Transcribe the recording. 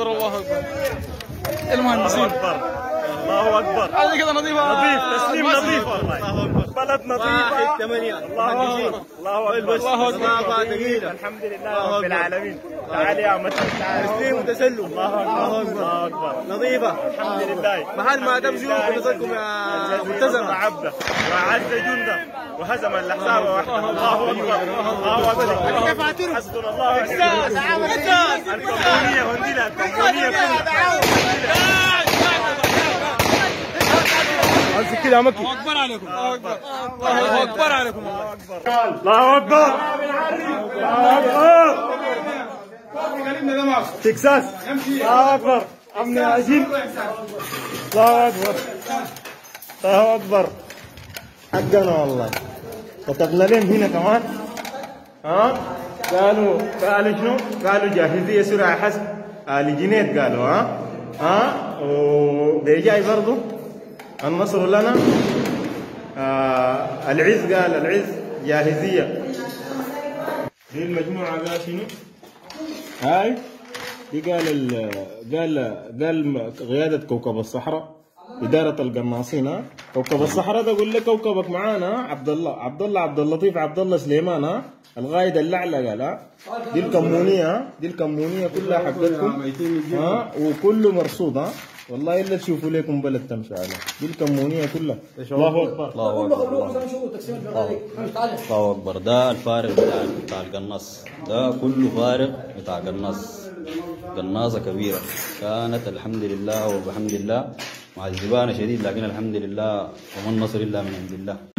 اكبر الله اكبر. المهم نصيب. الله اكبر. هذه كذا نظيفه. نظيف تسليم نظيف والله. بلد نظيفه. 8 الله اكبر. الله اكبر. الحمد لله رب العالمين. تعال يا عم تسليم وتسلم. الله اكبر. الله اكبر. نظيفه. الحمد لله. محل ما تمشوا بنظركم يا ملتزمه. عبده وعز جنده. وهزم الأحزاب وحده. الله أكبر. الله أكبر. حسبنا الله ونعم الوكيل. الكونية ونديلها الكونية كلها. كده يا مكي. الله أكبر عليكم. الله أكبر. الله أكبر عليكم. الله أكبر. الله أكبر. الله أكبر. تكساس. الله أكبر. أمن عجيب. الله أكبر. الله أكبر. حقنا والله وتغللين هنا كمان ها. قالوا شنو؟ قالوا جاهزيه سرعه حسب ال جنيد قالوا ها ها. وبيجاي برضه النصر لنا. العز قال العز جاهزيه. دي المجموعه قال شنو؟ هاي دي قال قياده كوكب الصحراء إدارة القناصين. كوكب الصحراء ده قول لك كوكبك معانا عبد اللطيف عبد الله سليمان الغايد اللعلة قال. دي الكمونية كلها حقتكم ها وكله مرصود ها. والله الا تشوفوا لكم بلد تمشي عليها. دي الكمونية كلها. الله اكبر. الله اكبر. الله اكبر. ده الفارق بتاع القناص ده كله فارق بتاع قناص. قناصة كبيرة كانت الحمد لله وبحمد الله مع الزبانة شديد لكن الحمد لله وما النصر إلا من عند الله.